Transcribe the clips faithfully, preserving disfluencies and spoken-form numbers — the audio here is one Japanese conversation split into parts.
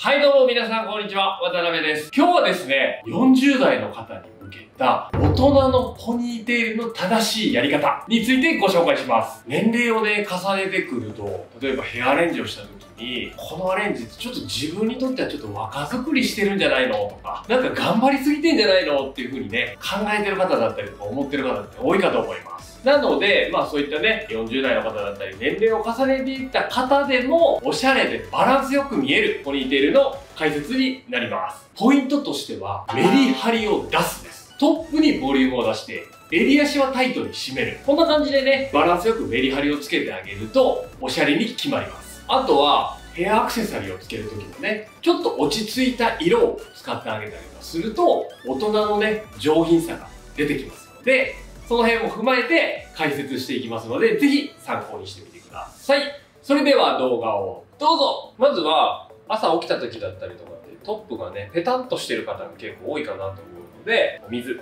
はいどうも皆さんこんにちは、渡辺です。今日はですね、よんじゅう代の方に向けた大人のポニーテールの正しいやり方についてご紹介します。年齢をね、重ねてくると、例えばヘアアレンジをした時に、このアレンジってちょっと自分にとってはちょっと若作りしてるんじゃないのとか、なんか頑張りすぎてんじゃないのっていう風にね、考えてる方だったりとか思ってる方って多いかと思います。なので、まあそういったね、よんじゅう代の方だったり、年齢を重ねていった方でも、おしゃれでバランスよく見えるポニーテールの解説になります。ポイントとしては、メリハリを出すです。トップにボリュームを出して、襟足はタイトに締める。こんな感じでね、バランスよくメリハリをつけてあげると、おしゃれに決まります。あとは、ヘアアクセサリーをつけるときもね、ちょっと落ち着いた色を使ってあげたりとかすると、大人のね、上品さが出てきますので、その辺も踏まえて解説していきますので、ぜひ参考にしてみてください。それでは動画をどうぞ。まずは朝起きた時だったりとかでトップがね、ペタンとしてる方が結構多いかなと思うので、お水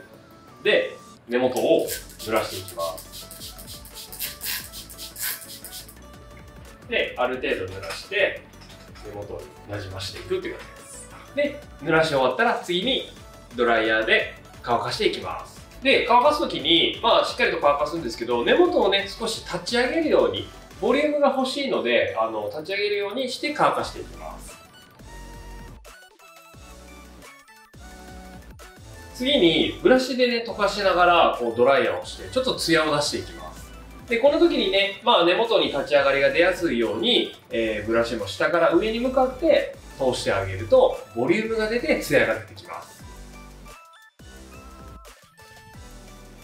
で根元を濡らしていきます。で、ある程度濡らして、根元になじましていくって感じです。で、濡らし終わったら次にドライヤーで乾かしていきます。で、乾かすときに、まあ、しっかりと乾かすんですけど、根元をね、少し立ち上げるように、ボリュームが欲しいので、あの、立ち上げるようにして乾かしていきます。次に、ブラシでね、溶かしながら、こう、ドライヤーをして、ちょっとツヤを出していきます。で、この時にね、まあ、根元に立ち上がりが出やすいように、えー、ブラシも下から上に向かって通してあげると、ボリュームが出て、ツヤが出てきます。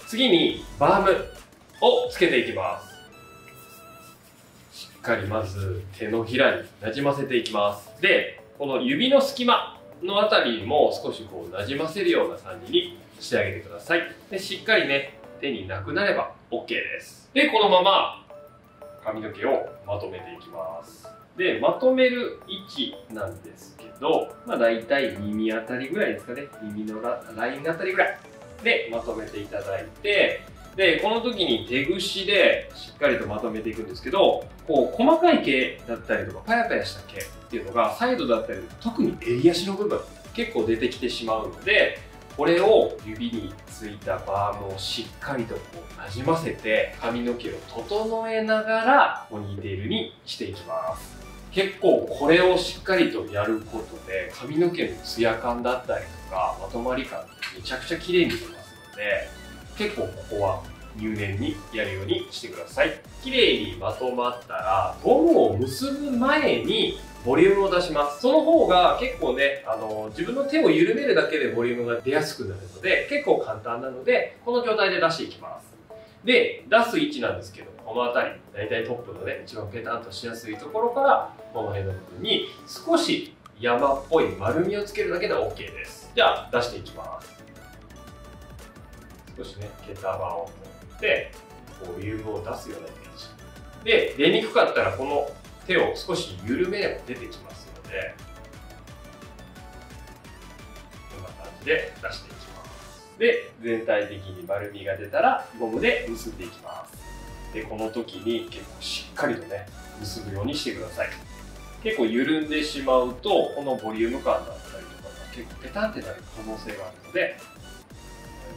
次にバームをつけていきます。しっかりまず手のひらになじませていきます。で、この指の隙間のあたりも少しこうなじませるような感じにしてあげてください。で、しっかりね、手になくなれば オーケー です。で、このまま髪の毛をまとめていきます。で、まとめる位置なんですけど、まあ大体耳あたりぐらいですかね。耳のラインあたりぐらい。で、まとめていただいて、で、この時に手ぐしでしっかりとまとめていくんですけど、こう、細かい毛だったりとか、パヤパヤした毛っていうのが、サイドだったり、特に襟足の部分、結構出てきてしまうので、これを指についたバームをしっかりとこう、なじませて、髪の毛を整えながら、ポニーテールにしていきます。結構これをしっかりとやることで、髪の毛のツヤ感だったりとか、まとまり感ってめちゃくちゃ綺麗に出ますので、結構ここは入念にやるようにしてください。綺麗にまとまったら、ゴムを結ぶ前にボリュームを出します。その方が結構ね、あの、自分の手を緩めるだけでボリュームが出やすくなるので、結構簡単なので、この状態で出していきます。で、出す位置なんですけど、この辺り、だいたいトップのね、一番ペタンとしやすいところから、この辺の部分に少し山っぽい丸みをつけるだけで オーケー です。じゃあ、出していきます。少しね、毛束を持って、ボリュームを出すようなイメージ。で、出にくかったら、この手を少し緩めれば出てきますので、こんな感じで出していきます。で、全体的に丸みが出たらゴムで結んでいきます。で、この時に結構しっかりとね、結ぶようにしてください。結構緩んでしまうと、このボリューム感だったりとかが結構ペタンってなる可能性があるので、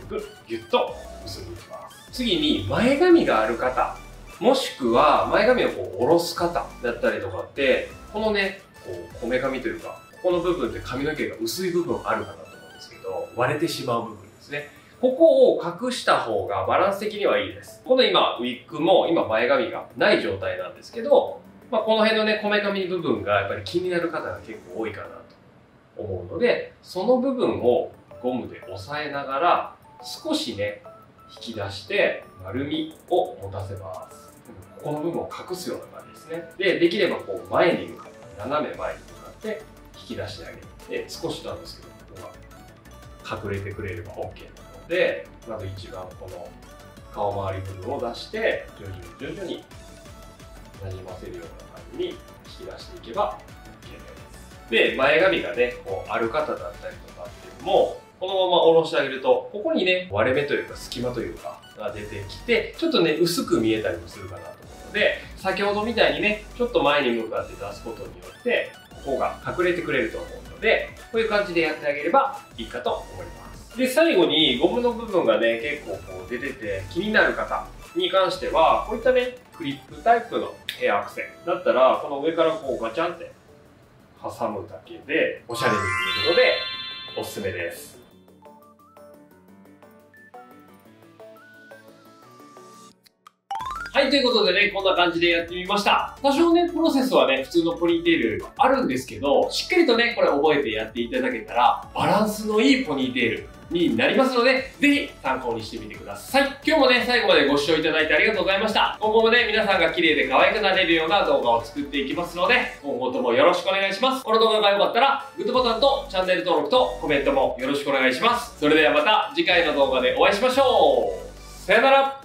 なるべくギュッと結んでいきます。次に前髪がある方、もしくは前髪をこう下ろす方だったりとかって、このね、こうこめかみというか、ここの部分って髪の毛が薄い部分あるかなと思うんですけど、割れてしまう部分ですね。ここを隠した方がバランス的にはいいです。この今、ウィッグも今前髪がない状態なんですけど、まあ、この辺のね、こめかみ部分がやっぱり気になる方が結構多いかなと思うので、その部分をゴムで押さえながら、少しね、引き出して丸みを持たせます。ここの部分を隠すような感じですね。で、できればこう前に向かって、斜め前に向かって引き出してあげる。で、少しなんですけど、ここが隠れてくれれば オーケー なので、まず一番この顔周り部分を出して、徐々に徐々になじませるような感じに引き出していけば オーケー です。で、前髪がね、こうある方だったりとかっていうのも、このまま下ろしてあげると、ここにね、割れ目というか隙間というかが出てきて、ちょっとね、薄く見えたりもするかなと思うので、先ほどみたいにね、ちょっと前に向かって出すことによって、方が隠れてくれると思うので、こういう感じでやってあげればいいかと思います。で、最後にゴムの部分がね、結構こう出てて気になる方に関しては、こういったねクリップタイプのヘアアクセだったら、この上からこうガチャンって挟むだけでおしゃれに見えるのでおすすめです。はい、ということでね、こんな感じでやってみました。多少ねプロセスはね普通のポニーテールよりもあるんですけど、しっかりとねこれ覚えてやっていただけたらバランスのいいポニーテールになりますので、ぜひ参考にしてみてください。今日もね、最後までご視聴いただいてありがとうございました。今後もね、皆さんが綺麗で可愛くなれるような動画を作っていきますので、今後ともよろしくお願いします。この動画が良かったら、グッドボタンとチャンネル登録とコメントもよろしくお願いします。それではまた次回の動画でお会いしましょう。さよなら。